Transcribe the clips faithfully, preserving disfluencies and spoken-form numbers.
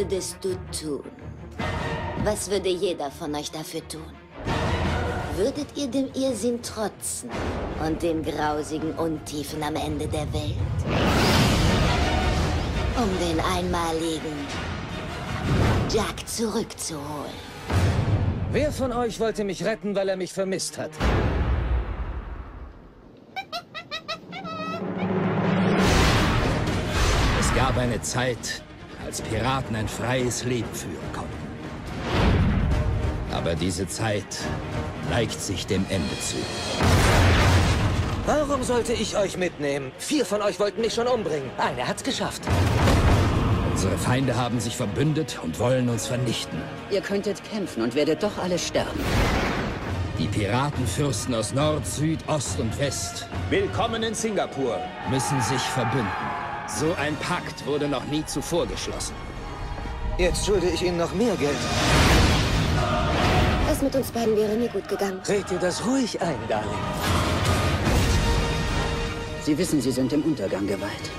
würdest du tun? Was würde jeder von euch dafür tun? Würdet ihr dem Irrsinn trotzen und den grausigen Untiefen am Ende der Welt? Um den einmaligen Jack zurückzuholen. Wer von euch wollte mich retten, weil er mich vermisst hat? Es gab eine Zeit, als Piraten ein freies Leben führen konnten. Aber diese Zeit neigt sich dem Ende zu. Warum sollte ich euch mitnehmen? Vier von euch wollten mich schon umbringen. Einer hat's geschafft. Unsere Feinde haben sich verbündet und wollen uns vernichten. Ihr könntet kämpfen und werdet doch alle sterben. Die Piratenfürsten aus Nord, Süd, Ost und West. Willkommen in Singapur. Müssen sich verbünden. So ein Pakt wurde noch nie zuvor geschlossen. Jetzt schulde ich ihnen noch mehr Geld. Das mit uns beiden wäre nie gut gegangen. Red dir das ruhig ein, Darling. Sie wissen, Sie sind dem Untergang geweiht.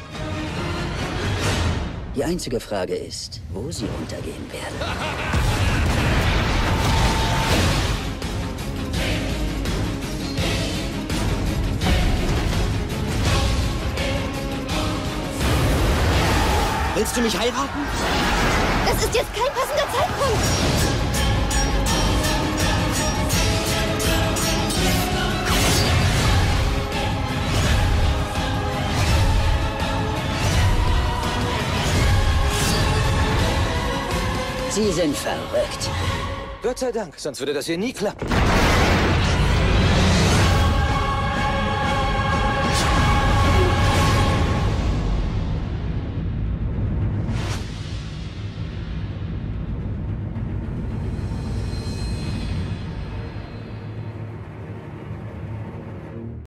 Die einzige Frage ist, wo Sie untergehen werden. Willst du mich heiraten? Das ist jetzt kein passender Zeitpunkt. Sie sind verrückt. Gott sei Dank, sonst würde das hier nie klappen.